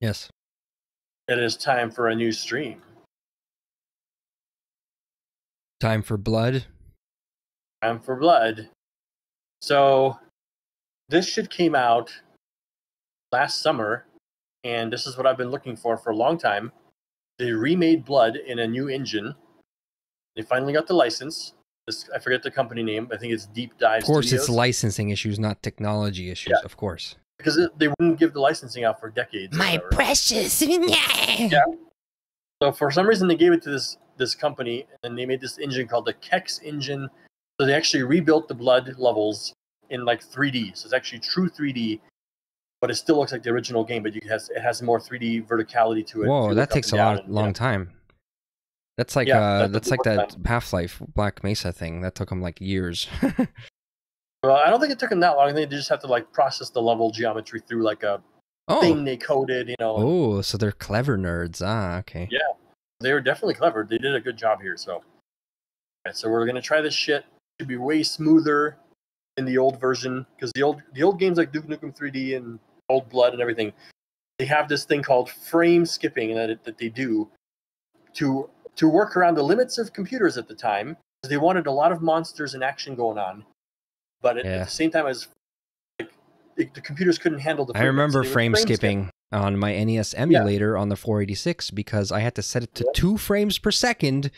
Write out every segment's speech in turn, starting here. Yes. It is time for a new stream. Time for Blood. Time for Blood. So this shit came out last summer, and this is what I've been looking for a long time. They remade Blood in a new engine. They finally got the license. This, I forget the company name. I think it's Deep Dive Studios. Of course, it's licensing issues, not technology issues, yeah. Of course. Because they wouldn't give the licensing out for decades. My precious. Yeah. So for some reason, they gave it to this company, and they made this engine called the Kex engine. So they actually rebuilt the Blood levels in like 3D. So it's actually true 3D, but it still looks like the original game, but it has more 3D verticality to it. Whoa, that takes a long time. That's like that's like that Half-Life Black Mesa thing. That took them like years. Well, I don't think it took them that long. I think they just have to like process the level geometry through like a thing they coded, you know. Oh, so they're clever nerds. Ah, okay. Yeah. They were definitely clever. They did a good job here. So, all right, so we're gonna try this shit. It should be way smoother in the old version, because the old games like Duke Nukem 3D and Old Blood and everything, they have this thing called frame skipping that they do to work around the limits of computers at the time, because they wanted a lot of monsters and action going on, but at the same time as like, the computers couldn't handle the. I remember frame skipping on my NES emulator on the 486, because I had to set it to 2 frames per second.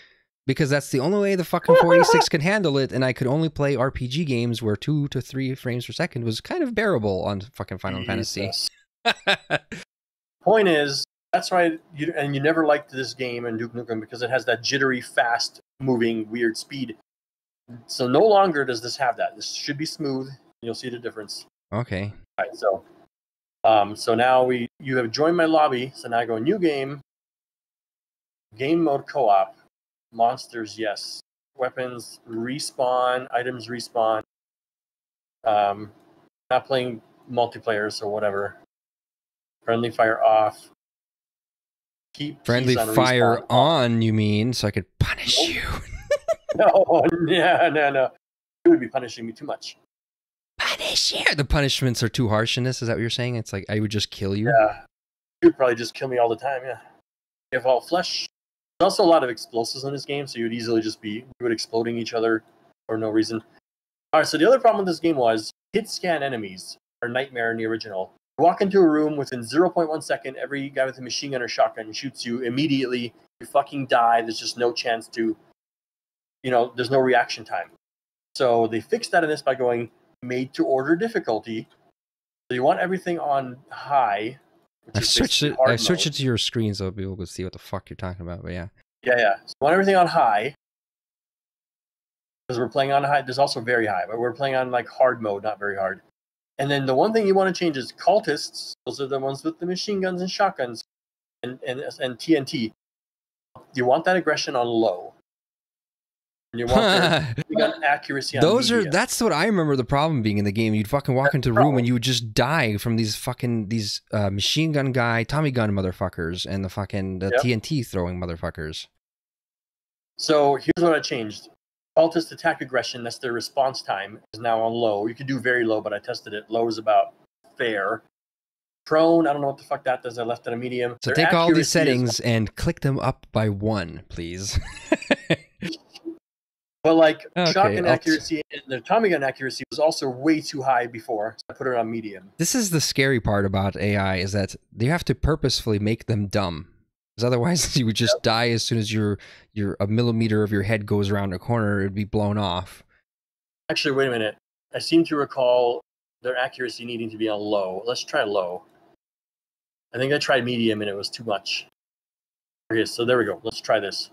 Because that's the only way the fucking 486 can handle it, and I could only play RPG games where 2 to 3 frames per second was kind of bearable on fucking Final Fantasy. Point is, that's why you never liked this game in Duke Nukem, because it has that jittery, fast, moving, weird speed. So no longer does this have that. This should be smooth, and you'll see the difference. Okay. All right. So, so now you have joined my lobby. So now I go new game, game mode co-op. Monsters, yes. Weapons respawn. Items respawn. Not playing multiplayer, so whatever. Friendly fire off. Keep friendly fire on. You mean so I could punish you? No. You would be punishing me too much. Punish you. The punishments are too harsh in this. Is that what you're saying? It's like I would just kill you. Yeah. You'd probably just kill me all the time. Yeah. If all flesh. There's also a lot of explosives in this game, so you would easily just be exploding each other for no reason. All right, so the other problem with this game was hit scan enemies are nightmare in the original. You walk into a room within 0.1 second, every guy with a machine gun or shotgun shoots you immediately. You fucking die. There's just no chance to, you know, there's no reaction time. So they fixed that in this by going made to order difficulty. So you want everything on high. I searched it to your screen so people could see what the fuck you're talking about, but yeah. Yeah. So I want everything on high. Because we're playing on high. There's also very high, but we're playing on like hard mode, not very hard. And then the one thing you want to change is cultists. Those are the ones with the machine guns and shotguns and TNT. You want that aggression on low. And you want gun accuracy on that's what I remember the problem being in the game. You'd fucking walk into a room and you would just die from these fucking machine gun guy, Tommy gun motherfuckers, and the fucking TNT throwing motherfuckers. So here's what I changed. Cultist attack aggression, that's their response time, is now on low. You could do very low, but I tested it. Low is about fair. Prone, I don't know what the fuck that does. I left it a medium. So take all these settings and click them up by 1, please. But like shotgun accuracy and the Tommy gun accuracy was also way too high before, so I put it on medium. This is the scary part about AI, is that you have to purposefully make them dumb, because otherwise you would just die as soon as a millimeter of your head goes around a corner. It'd be blown off. Actually, wait a minute. I seem to recall their accuracy needing to be on low. Let's try low. I think I tried medium and it was too much. Okay, so there we go. Let's try this.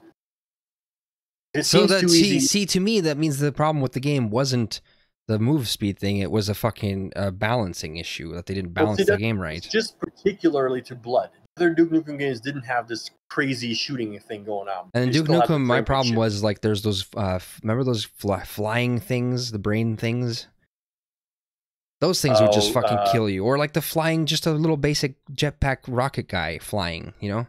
So that see to me that means the problem with the game wasn't the move speed thing, it was a fucking balancing issue that they didn't balance the game right. Just particularly to Blood. Other Duke Nukem games didn't have this crazy shooting thing going on. And Duke Nukem, my problem was like there's those remember those flying things, the brain things. Those things would just fucking kill you, or like the flying, just a little basic jetpack rocket guy flying, you know.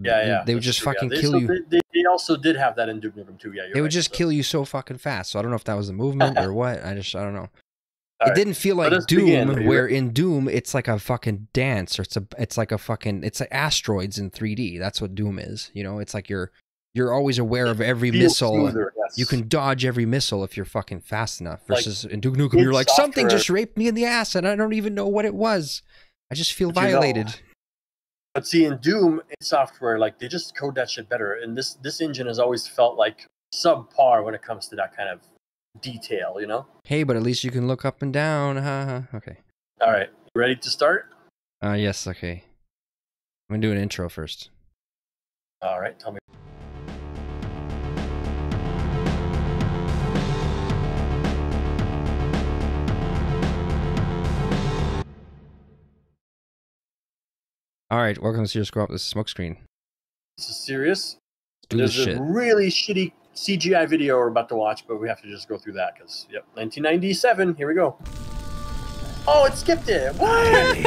Yeah. They would just fucking kill you. They also did have that in Duke Nukem 2. Yeah, they would just kill you so fucking fast. So I don't know if that was the movement or what. I don't know. All right. Didn't feel like Doom, where in Doom it's like a fucking dance, or it's like asteroids in 3D. That's what Doom is. You know, it's like you're always aware of every missile. You can dodge every missile if you're fucking fast enough. Versus in Duke Nukem, you're like, something just raped me in the ass, and I don't even know what it was. I just feel violated. You know, but see, in Doom, in software, like they just code that shit better. And this engine has always felt like subpar when it comes to that kind of detail, you know? Hey, but at least you can look up and down. Okay. All right. Ready to start? Yes. Okay. I'm going to do an intro first. All right. Tell me. All right, welcome to Serious Grow Up. This is Smokescreen. This is serious. There's a really shitty CGI video we're about to watch, but we have to just go through that because, yep, 1997. Here we go. Oh, it skipped it. What?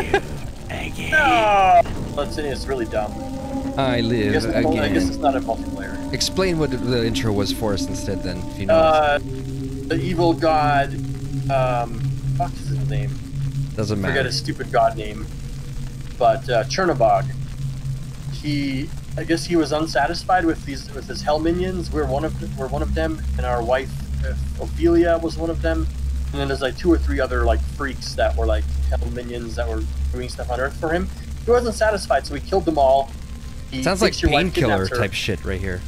No. Let's see, it's really dumb. I live again. I guess it's not a multiplayer. Explain what the intro was for us instead, then. If you know the evil god. Fuck is his name? Doesn't matter. I forget his stupid god name. But Chernobog, I guess he was unsatisfied with his hell minions. We're one of them, and our wife Ophelia was one of them. And then there's like two or three other like freaks that were like hell minions that were doing stuff on Earth for him. He wasn't satisfied, so he killed them all. He sounds like Painkiller type shit right here.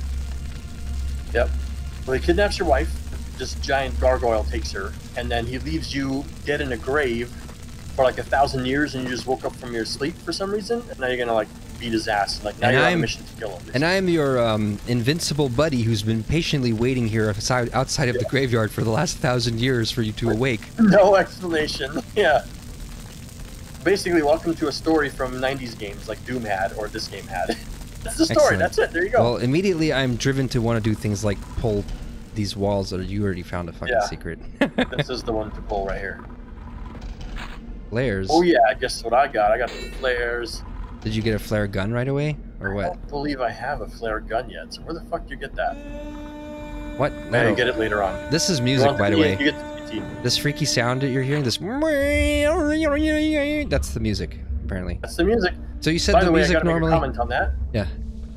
Yep. Well, he kidnaps your wife. This giant gargoyle takes her, and then he leaves you dead in a grave for like 1,000 years, and you just woke up from your sleep for some reason, and now you're gonna like beat his ass. And, like, now you're on a mission to kill him. And I am your invincible buddy who's been patiently waiting here outside of the graveyard for the last 1,000 years for you to awake. No explanation. Yeah. Basically, welcome to a story from 90s games like Doom had, or this game had. That's the story. Excellent. That's it. There you go. Well, immediately I'm driven to want to do things like pull these walls that you already found a fucking secret. This is the one to pull right here. Flares. Oh yeah, guess what I got? I got the flares. Did you get a flare gun right away, or what? I don't believe I have a flare gun yet. So where the fuck do you get that? What? No, you get it later on. This is music, by the way. You get the this freaky sound that you're hearing. This. That's the music, apparently. That's the music. So you said by the way, music I gotta normally. Make a comment on that. Yeah.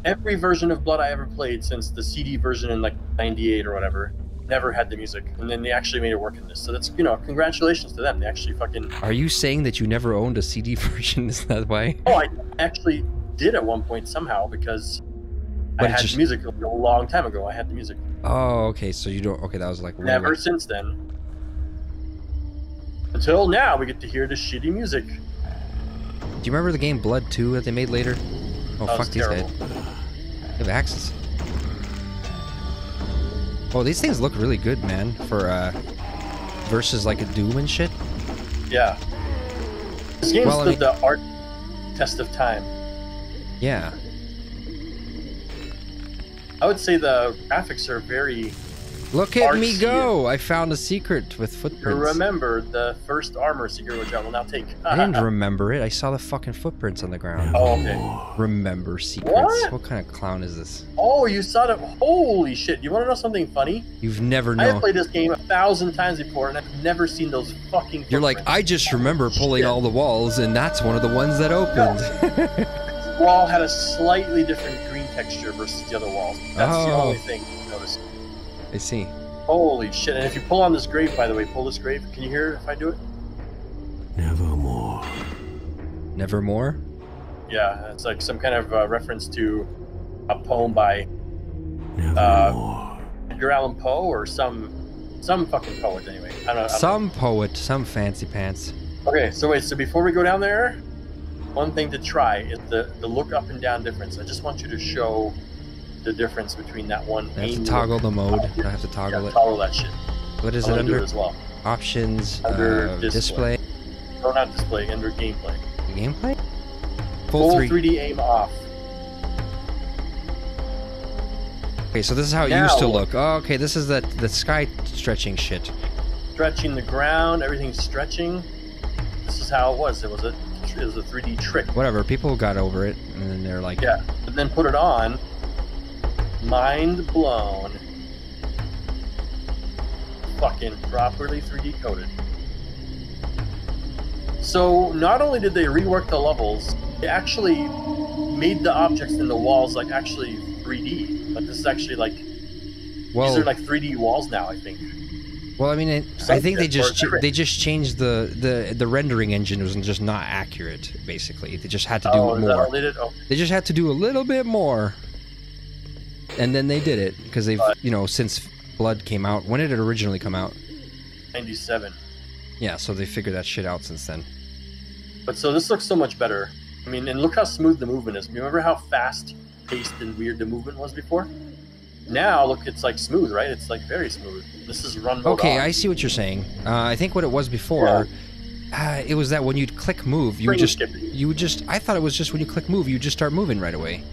Every version of Blood I ever played since the CD version in like '98 or whatever. Never had the music, and then they actually made it work in this. So that's, you know, congratulations to them. They actually fucking. Are you saying that you never owned a CD version? Is that why? Oh, I actually did at one point somehow because I had just... music a long time ago. I had the music. Oh, okay. So you don't. Okay, that was like never weird. Since then. Until now, we get to hear the shitty music. Do you remember the game Blood 2 that they made later? Oh fuck, these guys. They have axes. Oh, these things look really good, man, for, versus, like, a Doom and shit. Yeah. This game stood the art test of time. Yeah. I would say the graphics are very... Look at me go! I found a secret with footprints. You remember the first armor secret, which I will now take. I didn't remember it. I saw the fucking footprints on the ground. Oh, okay. Remember secrets. What kind of clown is this? Oh, you saw the... Holy shit. You want to know something funny? You've never known. I've played this game 1,000 times before, and I've never seen those fucking footprints. You're like, I just remember pulling all the walls, and that's one of the ones that opened. This wall had a slightly different green texture versus the other walls. That's the only thing you noticed. I see. Holy shit. And if you pull on this grave, by the way, pull this grave. Can you hear it if I do it? Nevermore. Nevermore? Yeah, it's like some kind of reference to a poem by Edgar Allan Poe or some fucking poet anyway. I don't know. Some poet, some fancy pants. Okay, so wait, so before we go down there, one thing to try is the look up and down difference. I just want you to show the difference between that one. I have to toggle the mode. I have to toggle it. Toggle that shit. What is it under? As well. Options. Under display. No, not display. Under gameplay. The gameplay. Full 3D aim off. Okay, so this is how it used to look. Oh, okay, this is the sky stretching shit. Stretching the ground. Everything's stretching. This is how it was. It was a 3D trick. Whatever. People got over it, and then they're like, yeah. But then put it on. Mind blown. Fucking properly 3D coded. So not only did they rework the levels, they actually made the objects in the walls like actually 3D. Like this is actually like, well, these are like 3D walls now, I think. Well, I mean, I think they just changed the rendering engine. It was just not accurate, basically. They just had to do more. They just had to do a little bit more. And then they did it, because they've, you know, since Blood came out. When did it originally come out? 97. Yeah, so they figured that shit out since then. But so this looks so much better. I mean, and look how smooth the movement is. Remember how fast-paced and weird the movement was before? Now, look, it's like smooth, right? It's like very smooth. This is run mode. Okay, I see what you're saying. I think what it was before, it was that when you'd click move, you would just, I thought it was just when you click move, you just start moving right away.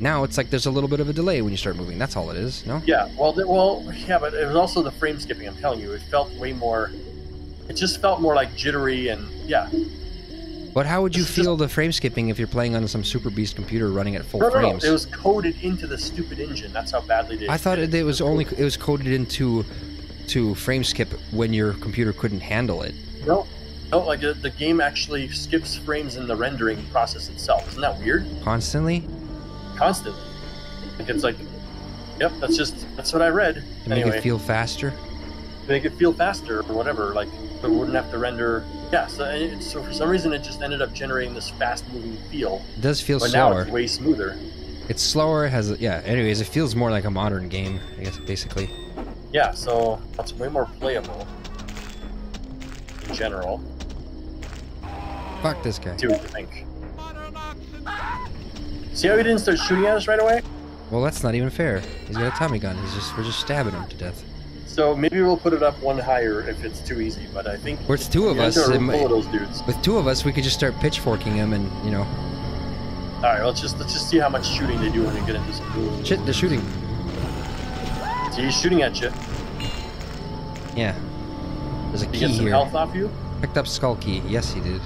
Now it's like there's a little bit of a delay when you start moving. That's all it is, no? Yeah, well, yeah, but it was also the frame skipping, I'm telling you. It felt way more, it just felt more like jittery and, yeah. But how would you feel the frame skipping if you're playing on some Super Beast computer running at full frames? No, it was coded into the stupid engine. That's how badly they did it. I thought it was only coded into frame skip when your computer couldn't handle it. No, like the game actually skips frames in the rendering process itself. Isn't that weird? Constantly? Constantly. Like it's like, yep, that's what I read. Anyway, make it feel faster. Make it feel faster or whatever. Like it wouldn't have to render. Yeah, so for some reason it just ended up generating this fast-moving feel. It does feel slower. But now it's way smoother. It's slower, yeah, anyways, it feels more like a modern game, I guess, basically. Yeah, so that's way more playable in general. Fuck this guy. See what you think. See how he didn't start shooting at us right away? Well, that's not even fair. He's got a Tommy gun. We're just stabbing him to death. So maybe we'll put it up one higher if it's too easy, but I think... Well, it's two of us. Those dudes. With two of us, we could just start pitchforking them and, you know... Alright, let's just see how much shooting they do when they get into some cool... Shit, they're shooting. So he's shooting at you. Yeah. There's a key here. Did he get some health off you? Picked up skull key. Yes, he did.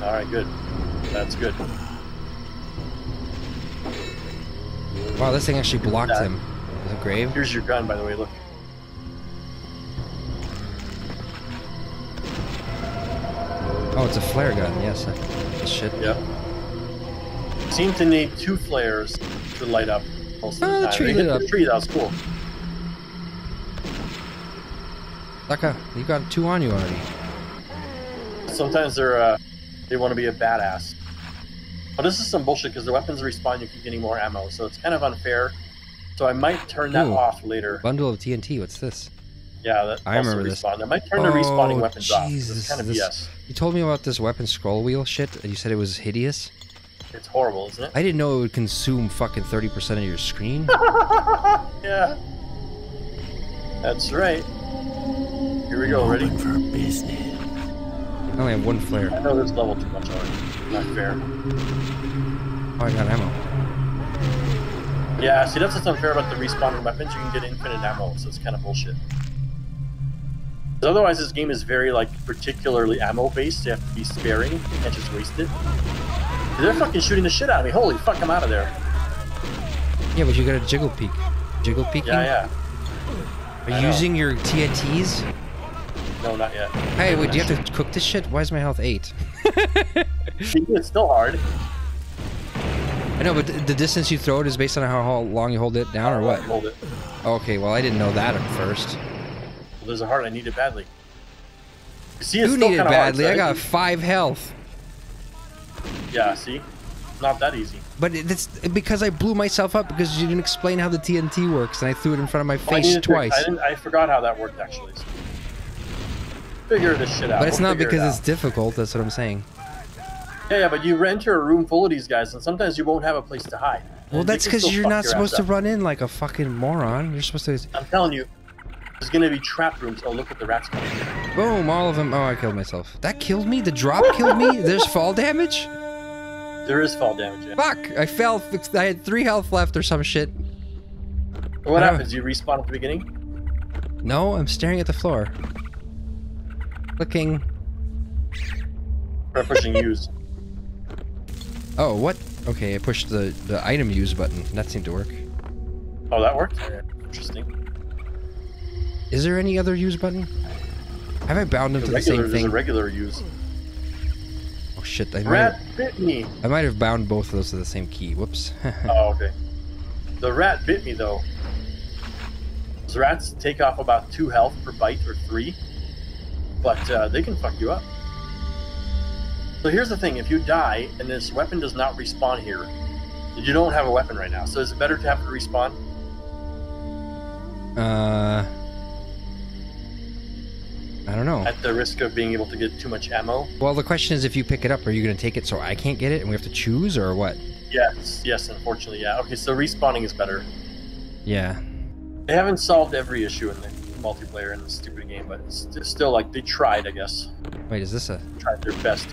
Alright, good. That's good. Wow, this thing actually blocked him. Is it grave? Here's your gun, by the way, look. Oh, it's a flare gun, yes. Shit. Yep. Seem to need two flares to light up. The tree lit up. The tree, that was cool. Laka, you got two on you already. Sometimes they want to be a badass. But this is some bullshit because the weapons respawn, you keep getting more ammo, so it's kind of unfair. So I might turn that off later. Bundle of TNT, what's this? Yeah, that I remember this. I might turn the respawning weapons off. It's kind of BS. You told me about this weapon scroll wheel shit, and you said it was hideous. It's horrible, isn't it? I didn't know it would consume fucking 30% of your screen. Yeah. That's right. Here we go, ready? For business. I only have one flare. I know this level too much already. Not fair. Oh, I got ammo. Yeah, see, that's what's unfair about the respawning weapons. You can get infinite ammo, so it's kind of bullshit. Otherwise, this game is very, like, particularly ammo-based. You have to be sparing. You can't just waste it. They're fucking shooting the shit out of me. Holy fuck, I'm out of there. Yeah, but you got a jiggle peek. Jiggle peeking? Yeah, yeah. Are you using your TNTs? No, not yet. Hey, wait, do you have to cook this shit? Why is my health 8? It's still hard. I know, but the distance you throw it is based on how long you hold it down, or what? Hold it. Okay, well, I didn't know that at first. There's a heart. I need it badly. See, it's still need it badly. Hard, so I got 5 health. Yeah, see, not that easy. But it's because I blew myself up because you didn't explain how the TNT works, and I threw it in front of my face twice. I forgot how that worked actually. So figure this shit out. But it's not because it's difficult. That's what I'm saying. Yeah, but you enter a room full of these guys, and sometimes you won't have a place to hide. Well, that's because you're not supposed to run in like a fucking moron. You're supposed to. I'm telling you. There's gonna be trap rooms. Oh, look at the rats coming. Boom, all of them. Oh, I killed myself. That killed me? The drop killed me? There's fall damage? There is fall damage, yeah. Fuck! I fell. I had 3 health left or some shit. What happens? You respawn at the beginning? No, I'm staring at the floor. Clicking. We're pushing use. Oh, what? Okay, I pushed the item use button. That seemed to work. Oh, that worked? Interesting. Is there any other use button? Have I bound him to the same thing? There's a regular use. shit. Rat bit me. I might have bound both of those to the same key. Whoops. Oh, okay. The rat bit me, though. Those rats take off about 2 health per bite, or 3. But they can fuck you up. So here's the thing. If you die, and this weapon does not respawn here, you don't have a weapon right now. So is it better to have it respawn? I don't know. At the risk of being able to get too much ammo? Well, the question is, if you pick it up, are you going to take it so I can't get it and we have to choose, or what? Yes, yes, unfortunately, yeah. Okay, so respawning is better. Yeah. They haven't solved every issue in the multiplayer in this stupid game, but it's still, like, they tried, I guess. Wait, is this a... Tried their best.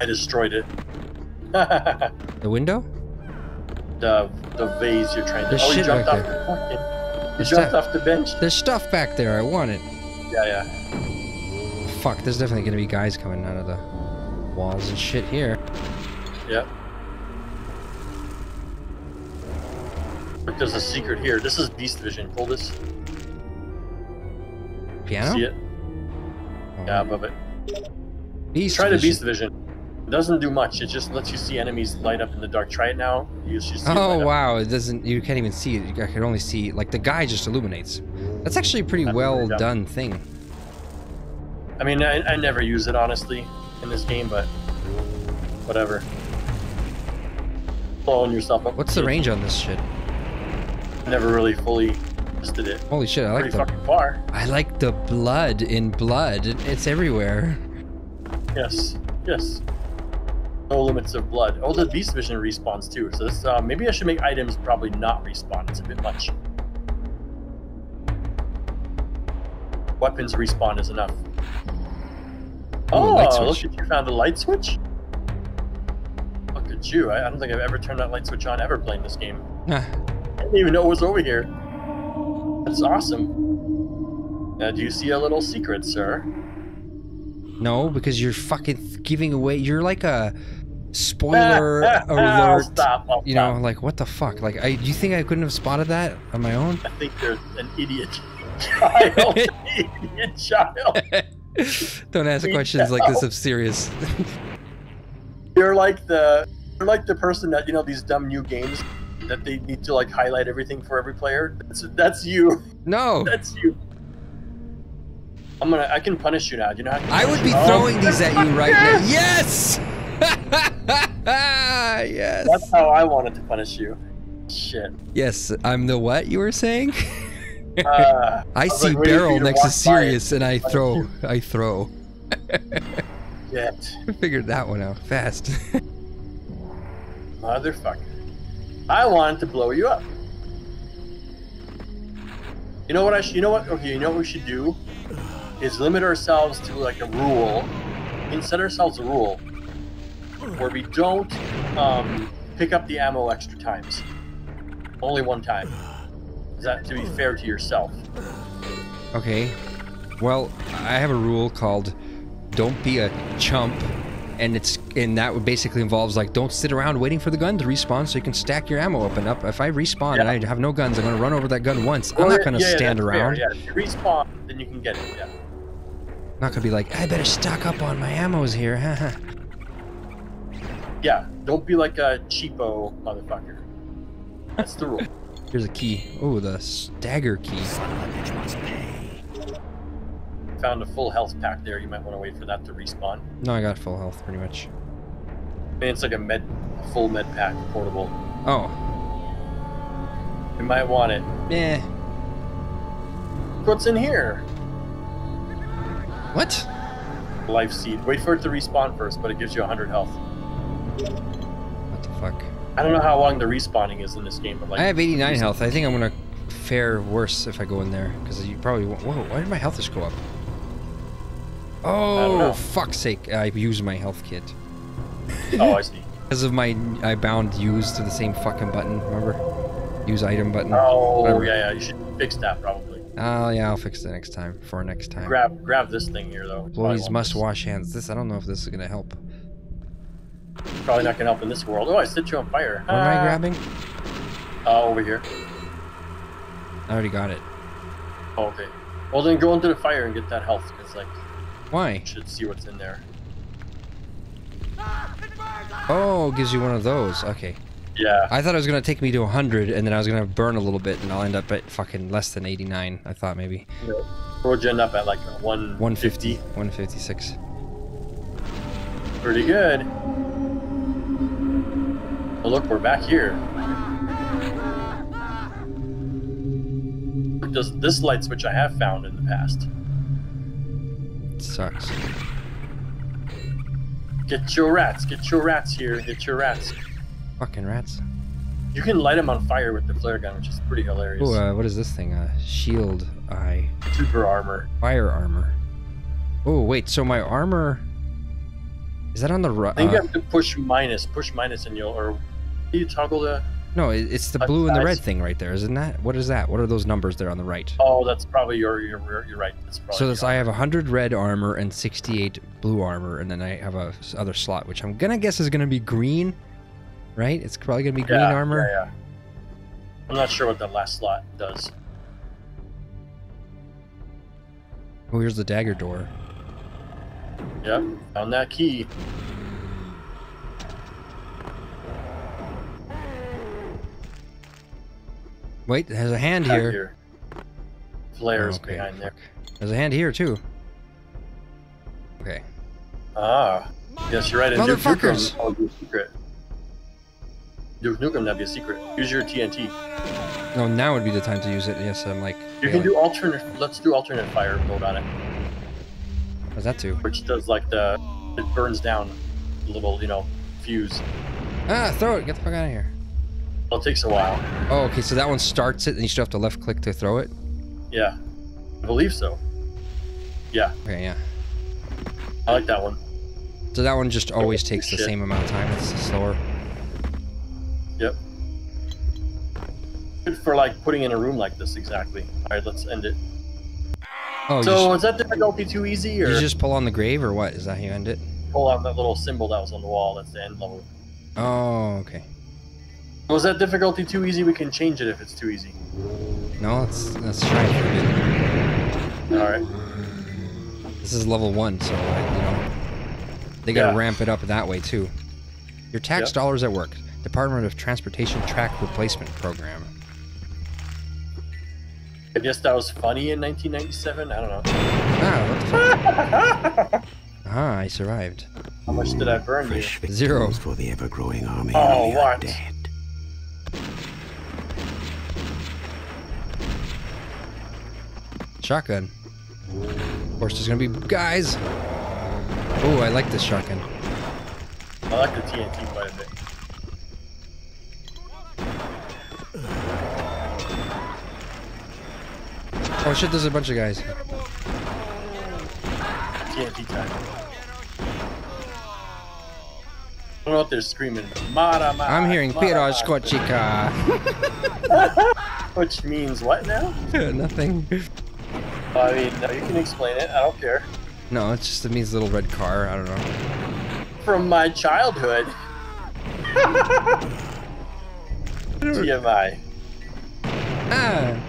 I destroyed it. The window? The vase you're trying to... There's shit right there. You jumped off the bench. There's stuff back there. I want it. Yeah, yeah. Fuck, there's definitely going to be guys coming out of the walls and shit here. Yep. But there's a secret here. This is Beast Vision. Pull this. Piano? See it? Oh. Yeah, above it. Beast Try the Beast Vision. It doesn't do much. It just lets you see enemies light up in the dark. Try it now. You should see it light up. Wow! It doesn't. You can't even see it. I can only see like the guy just illuminates. That's actually a pretty well done thing. I mean, I never use it honestly in this game, but whatever. Blowing yourself up. What's the range on this shit? Never really fully tested it. Holy shit! I like the fucking far. I like the blood in Blood. It's everywhere. Yes. Yes. No limits of blood. Oh, the beast vision respawns too. So this, maybe I should make items probably not respawn. It's a bit much. Weapons respawn is enough. Oh, look at you found a light switch. Look at you. I don't think I've ever turned that light switch on ever playing this game. Nah. I didn't even know it was over here. That's awesome. Now, do you see a little secret, sir? No, because you're fucking giving away. You're like a spoiler alert. I'll stop. You know, like what the fuck? Like, do you think I couldn't have spotted that on my own? I think you're an idiot child. Idiot child. Don't ask questions like this. I'm serious. You're like the person that, you know, these dumb new games that they need to like highlight everything for every player. That's you. No. That's you. I can punish you now. Do you know how to punish you? I would be throwing these at you right now. Yes! Yes! That's how I wanted to punish you. Shit. Yes, I'm the what you were saying? I see like, barrel next to Sirius and I throw. You. I throw. Yeah. I figured that one out fast. Motherfucker. I wanted to blow you up. You know what I should, okay, you know what we should do? Is limit ourselves to like a rule, and set ourselves a rule where we don't pick up the ammo extra times. Only one time. Is that to be fair to yourself? Okay. Well, I have a rule called "Don't be a chump," and that basically involves like don't sit around waiting for the gun to respawn so you can stack your ammo up and up. If I respawn and I have no guns, I'm gonna run over that gun once. I'm not gonna stand around. Fair, yeah. If you respawn, then you can get it. Yeah. Not gonna be like, I better stock up on my ammos here, haha. Yeah, don't be like a cheapo motherfucker. That's the rule. Here's a key. Oh, the stagger key. Son of a bitch must pay. Found a full health pack there. You might want to wait for that to respawn. No, I got full health pretty much. I mean, it's like a full med pack, portable. Oh. You might want it. Eh. What's in here? What? Life seed. Wait for it to respawn first, but it gives you 100 health. What the fuck? I don't know how long the respawning is in this game, but like I have 89 health. I think I'm gonna fare worse if I go in there because you probably won't. Whoa! Why did my health just go up? Oh, fuck's sake! I used my health kit. Oh, I see. Because of my, I bound use to the same fucking button. Remember? Use item button. Oh, whatever. Yeah, yeah. You should fix that probably. Oh, yeah, I'll fix it next time, for next time. Grab this thing here, though. Employees must wash hands. This, I don't know if this is going to help. Probably not going to help in this world. Oh, I set you on fire. What am I grabbing? Over here. I already got it. Oh, okay. Well, then go into the fire and get that health, because, like... Why? You should see what's in there. Oh, gives you one of those. Okay. Yeah. I thought it was going to take me to 100, and then I was going to burn a little bit, and I'll end up at fucking less than 89, I thought, maybe. Yeah. We'll end up at like 150. 156. Pretty good. Oh, look, we're back here. This light switch I have found in the past. It sucks. Get your rats here, get your rats. Fucking rats. You can light them on fire with the flare gun, which is pretty hilarious. Oh, what is this thing? Shield eye. Super armor. Fire armor. Oh, wait, so my armor... Is that on the right? I think you have to push minus and you'll... Or do you toggle the... No, it's the blue and the red thing right there, isn't that? What is that? What are those numbers there on the right? Oh, that's probably your right. That's probably so this, I have 100 red armor and 68 blue armor, and then I have a other slot, which I'm gonna guess is gonna be green, right? It's probably gonna be green armor. Yeah. I'm not sure what the last slot does. Oh, here's the dagger door. Yep, found that key. Wait, there's a hand here. Flares behind there. There's a hand here too. Okay. Ah, yes, you're right. Motherfuckers! Duke Nukem, that'd be a secret. Use your TNT. No, now would be the time to use it. Yes, I'm like. You can do alternate. Let's do alternate fire mode on it. What's that do? Which does like the it burns down a little, you know, fuse. Ah, throw it! Get the fuck out of here. Well, it takes a while. Oh, okay, so that one starts it, and you still have to left click to throw it? Yeah. I believe so. Yeah. Okay, yeah. I like that one. So that one just always takes the same amount of time. It's slower. Yep. Good for, like, putting in a room like this, exactly. Alright, let's end it. Oh, so, is that difficulty too easy, or...? You just pull on the grave, or what? Is that how you end it? Pull out that little symbol that was on the wall. That's the end level. Oh, okay. Was that difficulty too easy? We can change it if it's too easy. No, let's try it. Alright. This is level 1, so you know they gotta ramp it up that way too. Your tax dollars at work. Department of Transportation Track Replacement Program. I guess that was funny in 1997. I don't know. Ah, what the fuck? Ah, I survived. How much did I burn? Zero. For the ever-growing army. Oh, what? Dead. Shotgun. Of course, there's gonna be guys. Oh, I like this shotgun. I like the TNT quite a bit. Oh shit, there's a bunch of guys. TNT time. I don't know if they're screaming. Mara, mara, I'm hearing Piero Scochica. Which means what now? Nothing. I mean, you can explain it. I don't care. No, it's just it means little red car. I don't know. From my childhood. TMI. Ah.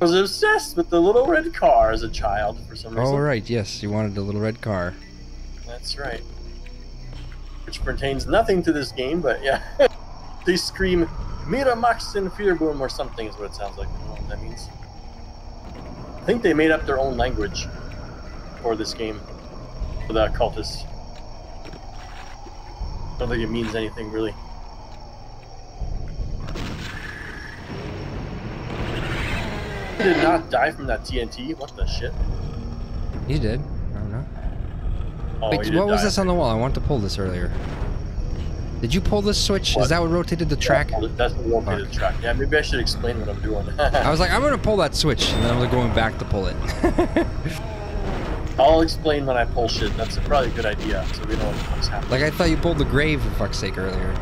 I was obsessed with the little red car as a child for some reason. Oh, right. Yes, you wanted the little red car. That's right. Which pertains nothing to this game, but yeah. They scream, Mira Max in Fearboom or something is what it sounds like. I don't know what that means. I think they made up their own language for this game, for the cultists. I don't think it means anything really. I did not die from that TNT. What the shit? You did. I don't know. Oh, wait, what was this on the wall? I wanted to pull this earlier. Did you pull this switch? What? Is that what rotated the track? Yeah, that's what rotated the track. Yeah, maybe I should explain what I'm doing. I was like, I'm going to pull that switch, and then I'm going back to pull it. I'll explain when I pull shit. That's probably a good idea, so we know what the fuck's happening. Like, I thought you pulled the grave, for fuck's sake, earlier.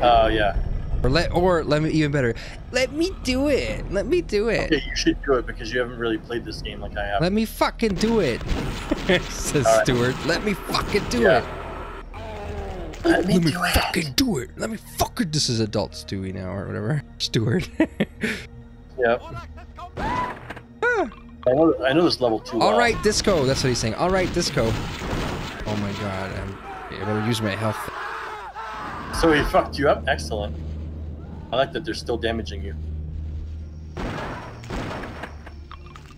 Oh, yeah. Or let me, even better, let me do it. Let me do it. Okay, you should do it, because you haven't really played this game like I have. Let me fucking do it, says Stuart. Right. Let me fucking do it. Let me fucking do it. Let me fucking. This is adult Stewie now, or whatever. Stuart. Yep. I know this level 2. All right, disco. That's what he's saying. All right, disco. Oh my god, I'm I better use my health. So he fucked you up? Excellent. I like that they're still damaging you.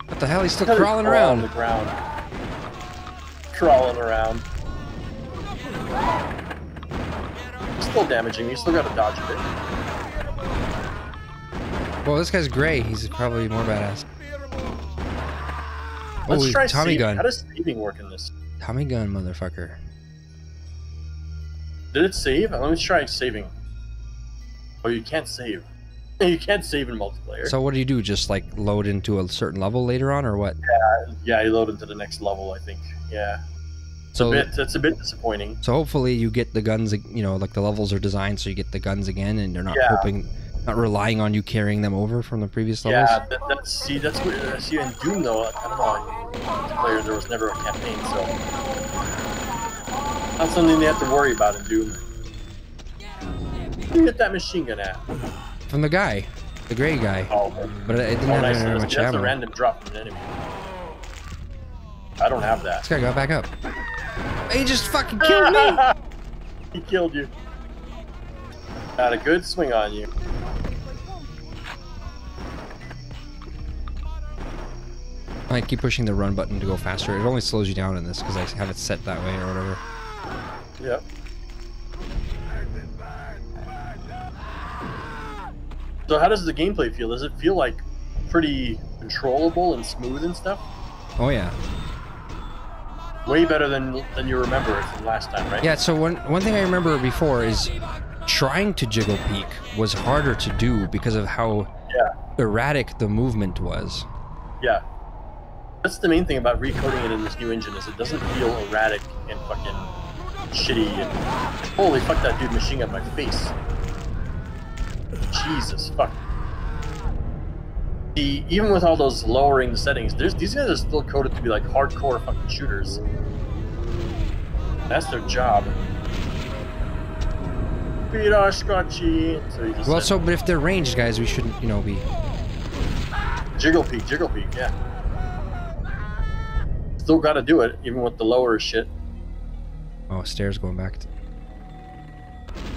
What the hell? He's still crawling around. On the ground. Crawling around. He's still damaging you. You still gotta dodge a bit. Well, this guy's gray. He's probably more badass. Let's try Tommy gun. How does saving work in this? Tommy gun, motherfucker. Did it save? Let me try saving. Oh, you can't save. You can't save in multiplayer. So what do you do? Just like load into a certain level later on, or what? Yeah, you load into the next level, I think. Yeah. So that's a bit disappointing. So hopefully you get the guns. You know, like the levels are designed so you get the guns again, and they're not relying on you carrying them over from the previous levels. Yeah, that's what I see in Doom though. I don't know. Multiplayer, there was never a campaign, so not something they have to worry about in Doom. Where you get that machine gun at? From the guy, the gray guy. Oh, but it didn't have very much ammo. That's a random drop from an enemy. I don't have that. This guy got back up. He just fucking killed me. He killed you. Got a good swing on you. I keep pushing the run button to go faster. It only slows you down in this because I have it set that way or whatever. Yep. So how does the gameplay feel? Does it feel like pretty controllable and smooth and stuff? Oh yeah. Way better than you remember it from last time, right? Yeah, so one thing I remember before is trying to jiggle peek was harder to do because of how erratic the movement was. Yeah. That's the main thing about recoding it in this new engine is it doesn't feel erratic and fucking shitty and holy fuck that dude machine got my face. Jesus fuck. See, even with all those lowering settings, these guys are still coded to be like hardcore fucking shooters. That's their job. Beat our Scotchy. Well, so but if they're ranged guys, we shouldn't, you know, be jiggle peek, yeah. Still got to do it, even with the lower shit. Oh, stairs going back.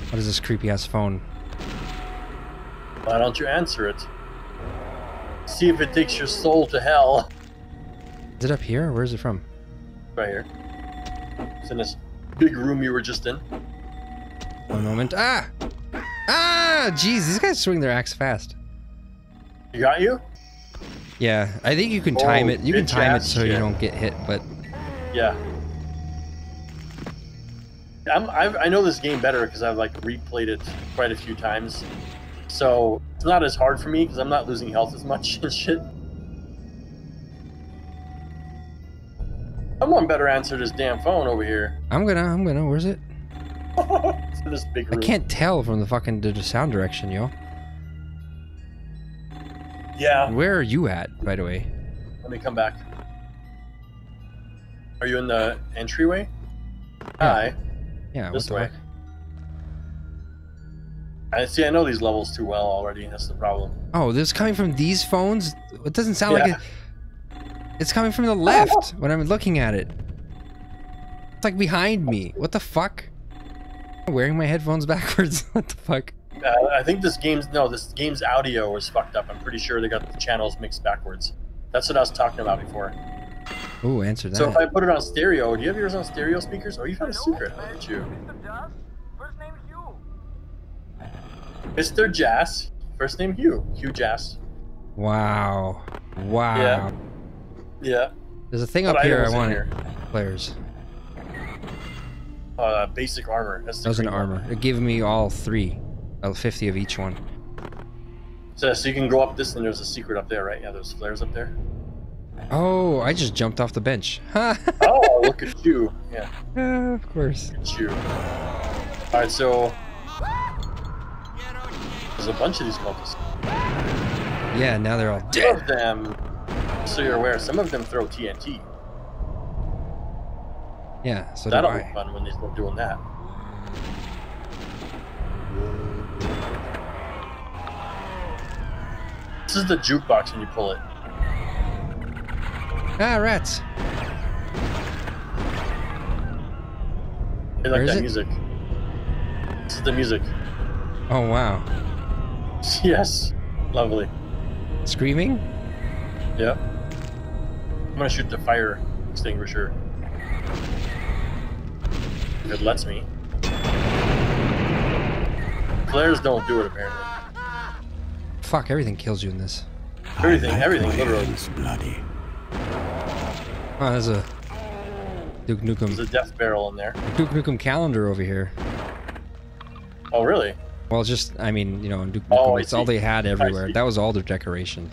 What is this creepy ass phone? Why don't you answer it? See if it takes your soul to hell. Is it up here? Where is it from? Right here. It's in this big room you were just in. One moment. Ah! Ah! Jeez, these guys swing their axe fast. You got you? Yeah, I think you can time it. You can time it so you don't get hit, but... Yeah. I know this game better because I've like replayed it quite a few times. So it's not as hard for me because I'm not losing health as much and shit. Someone better answer this damn phone over here. I'm gonna. Where's it? It's in this big room. I can't tell from the fucking sound direction, yo. Yeah. Where are you at, by the way? Let me come back. Are you in the entryway? Yeah. Hi. Yeah. This way. Heck? I know these levels too well already. That's the problem. Oh, this is coming from these phones? It doesn't sound like it. It's coming from the left when I'm looking at it. It's like behind me. What the fuck? I'm wearing my headphones backwards. What the fuck? I think this game's audio was fucked up. I'm pretty sure they got the channels mixed backwards. That's what I was talking about before. Ooh, answer that. So if I put it on stereo, do you have yours on stereo speakers? Oh, you found a secret, haven't you? Mr. Jass, first name Hugh. Hugh Jass. Wow. Wow. Yeah. Yeah. There's a thing up here I want here. Players. Basic armor. That's that was an armor. It gave me all three. 50 of each one. So you can go up this and there's a secret up there, right? Yeah, there's flares up there. Oh, I just jumped off the bench. Oh, look at you. Yeah. Of course. Look at you. Alright, so... There's a bunch of these cultists. Yeah, now they're all dead. Some of them, so you're aware, some of them throw TNT. Yeah, so that'll be fun when they start doing that. This is the jukebox when you pull it. Ah, rats. They like that music. This is the music. Oh, wow. Yes. Lovely. Screaming? Yeah. I'm gonna shoot the fire extinguisher. If it lets me. Flares don't do it, apparently. Fuck, everything kills you in this. Everything, everything, literally. Bloody. Oh, there's a Duke Nukem. There's a death barrel in there. Duke Nukem calendar over here. Oh, really? Well, just, I mean, you know, in Duke Nukem, oh, it's all they had everywhere. That was all their decoration.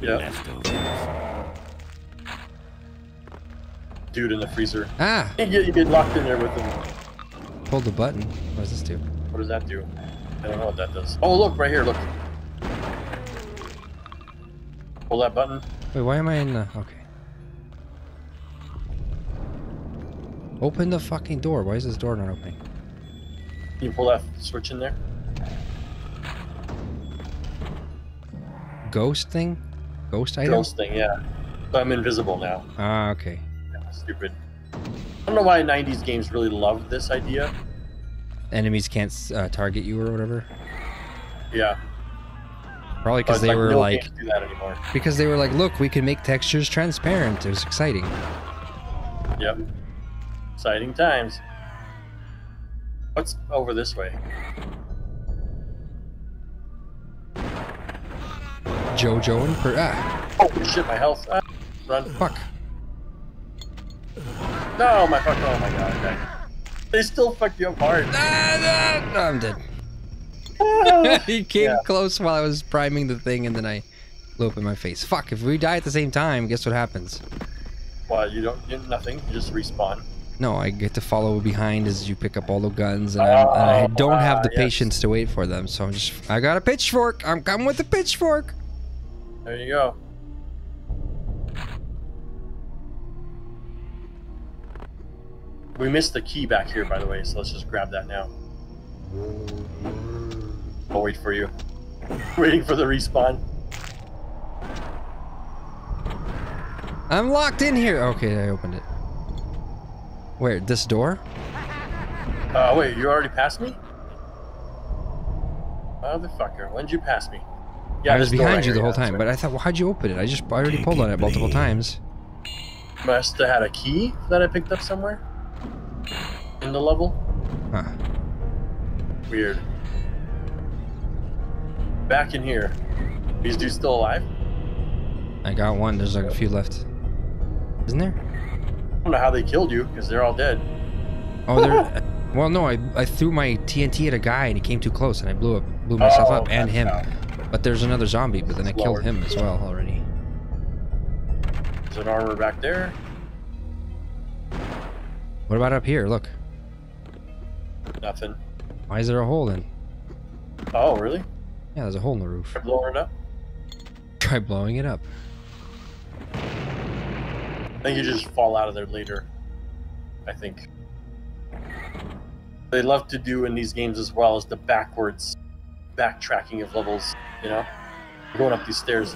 Yeah. Dude in the freezer. Ah! You get locked in there with him. Hold the button. What does this do? What does that do? I don't know what that does. Oh, look, right here, look. Pull that button. Wait, why am I in the... Okay. Open the fucking door. Why is this door not opening? Can you pull that switch in there? Ghost thing? Ghost item? Ghost thing, yeah. So I'm invisible now. Ah, okay. Yeah, stupid. I don't know why 90s games really loved this idea. Enemies can't target you or whatever? Yeah. Probably because they were like, because they were like, look, we can make textures transparent. It was exciting. Yep. Exciting times. What's over this way? Jojo and per oh shit, my health. Run. Fuck. No, my fuck. Oh my god. Dang. They still fuck you up hard. No, I'm dead. He came close while I was priming the thing, and then I blew up in my face. Fuck! If we die at the same time, guess what happens? Well, you don't get nothing. You just respawn. No, I get to follow behind as you pick up all the guns, and I don't have the patience to wait for them. So I'm just—I got a pitchfork. I'm coming with the pitchfork. There you go. We missed the key back here, by the way. So let's just grab that now. I'll wait for you. Waiting for the respawn. I'm locked in here. Okay, I opened it. Where? This door? Wait, you already passed me? Motherfucker, when'd you pass me? Yeah, I was behind you the whole time, but I thought, well, how'd you open it? I already pulled on it multiple times. Must have had a key that I picked up somewhere in the level. Huh. Weird. Back in here. These dudes still alive? I got one. There's like a few left. Isn't there? I don't know how they killed you, because they're all dead. Oh, they're... Well, no, I threw my TNT at a guy, and he came too close, and I blew myself up, and him. Out. But there's another zombie, but then I killed him as well already. There's an armor back there. What about up here? Look. Nothing. Why is there a hole then? Oh, really? Yeah, there's a hole in the roof. Try blowing it up? Try blowing it up. I think you just fall out of there later. I think. They love to do in these games as well as the backtracking of levels, you know? You're going up these stairs.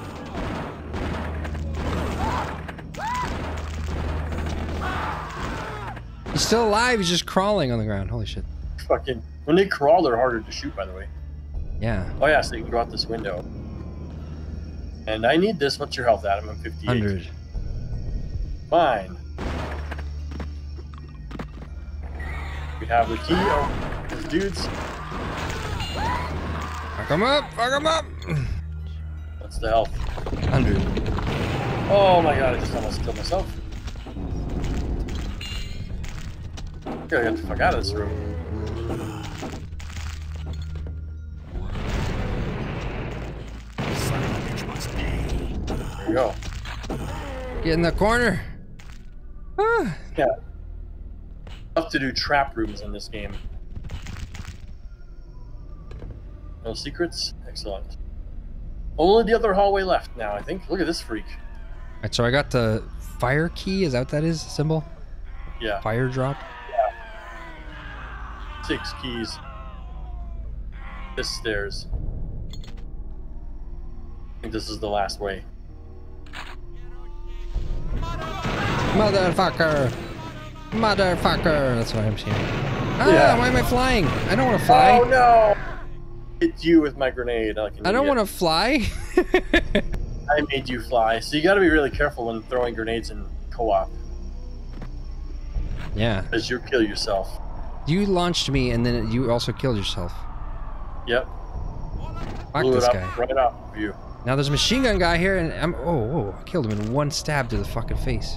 He's still alive, he's just crawling on the ground. Holy shit. Fucking. When they crawl, they're harder to shoot, by the way. Yeah. Oh yeah, so you can go out this window. And I need this. What's your health, Adam? I'm 58. 100. Fine. We have the key. Oh, these dudes. Fuck them up! Fuck them up! What's the health? 100. Oh my god, I just almost killed myself. I gotta get the fuck out of this room. You go. Get in the corner. Ah. Yeah. Love to do trap rooms in this game. No secrets? Excellent. Only the other hallway left now, I think. Look at this freak. Alright, so I got the fire key. Is that what that is? Symbol? Yeah. Fire drop? Yeah. 6 keys. This stairs. I think this is the last way. Motherfucker! Motherfucker! That's what I'm saying. Ah, yeah. Why am I flying? I don't want to fly. Oh no! Hit you with my grenade. Like I don't want to fly. I made you fly, so you got to be really careful when throwing grenades in co-op. Yeah. Because you'll kill yourself. You launched me, and then you also killed yourself. Yep. Fuck this guy. Right off of you. Now there's a machine gun guy here, and I'm. Oh, whoa! I killed him in one stab to the fucking face.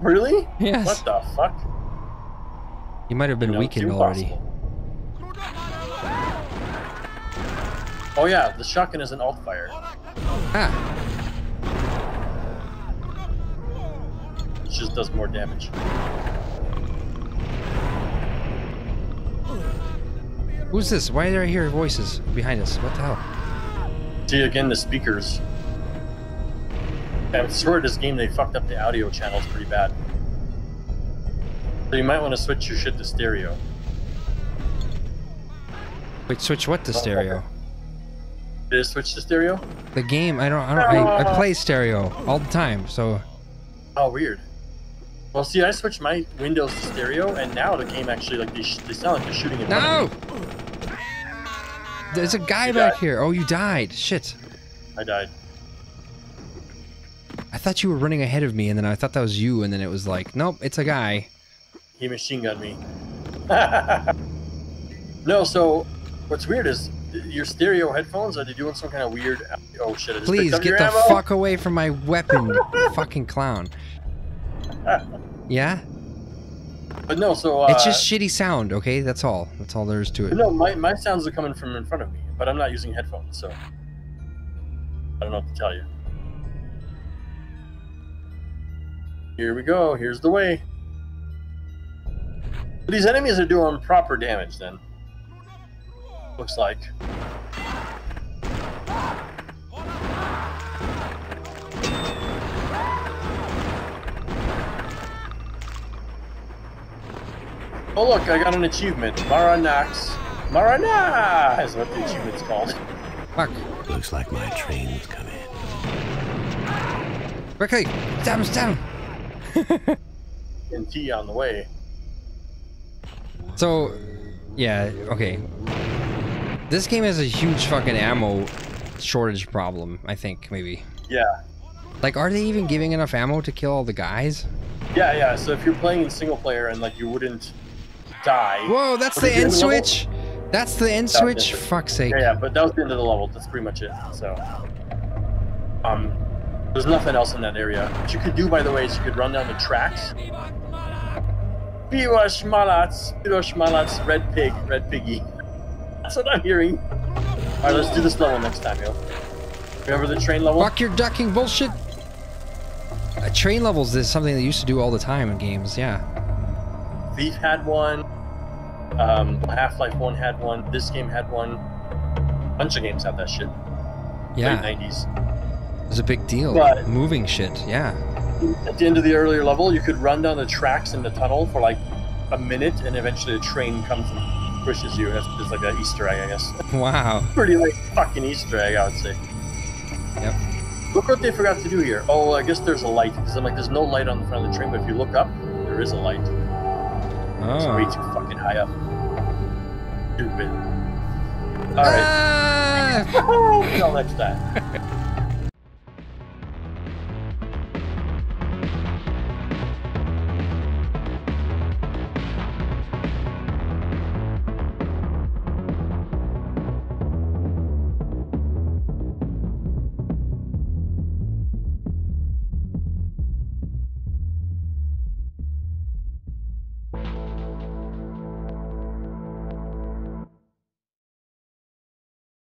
Really? Yes. What the fuck? You might have been weakened already. Oh yeah, the shotgun is an alt fire. Ah. It just does more damage. Who's this? Why do I hear voices behind us? What the hell? See again the speakers. I swear this game, they fucked up the audio channels pretty bad. So you might want to switch your shit to stereo. Wait, switch what to stereo? Did it switch to stereo? The game, I play stereo all the time, so. Oh, weird. Well, see, I switched my Windows to stereo, and now the game actually, like, they sound like they're shooting at me. There's a guy back here. Oh, you died. Shit. I died. I thought you were running ahead of me, and then I thought that was you, and then it was like, nope, it's a guy. He machine gunned me. No, so what's weird is your stereo headphones, are they doing some kind of weird... Oh, shit. I just picked up your ammo. Please, get the fuck away from my weapon, you fucking clown. Yeah? But no, so... it's just shitty sound, okay? That's all. That's all there is to it. No, my sounds are coming from in front of me, but I'm not using headphones, so... I don't know what to tell you. Here we go, here's the way. But these enemies are doing proper damage then. Looks like. Oh look, I got an achievement. Maranax. Marana is what the achievement's called. Fuck. Looks like my train's coming. Quickly! Stab him, stab him! NT on the way. So, yeah, okay. This game has a huge fucking ammo shortage problem, I think, maybe. Yeah. Like, are they even giving enough ammo to kill all the guys? Yeah, yeah, so if you're playing in single player and, like, you wouldn't die... Whoa, that's the end switch? That's the end switch? Fuck's sake. Yeah, yeah, but that was the end of the level. That's pretty much it, so... There's nothing else in that area. What you could do, by the way, is you could run down the tracks. Viva Schmalats, red pig, red piggy. That's what I'm hearing. Alright, let's do this level next time, yo. Remember the train level? Fuck your ducking bullshit! Train levels is something they used to do all the time in games, yeah. Thief had one. Half-Life 1 had one. This game had one. A bunch of games had that shit. Yeah. Late 90s. It was a big deal. But moving shit, yeah. At the end of the earlier level, you could run down the tracks in the tunnel for like a minute, and eventually a train comes and pushes you. It's like an Easter egg, I guess. Wow. Pretty like fucking Easter egg, I would say. Yep. Look what they forgot to do here. Oh, I guess there's a light. Because I'm like, there's no light on the front of the train, but if you look up, there is a light. Oh. It's way too fucking high up. Stupid. All right. Until next time.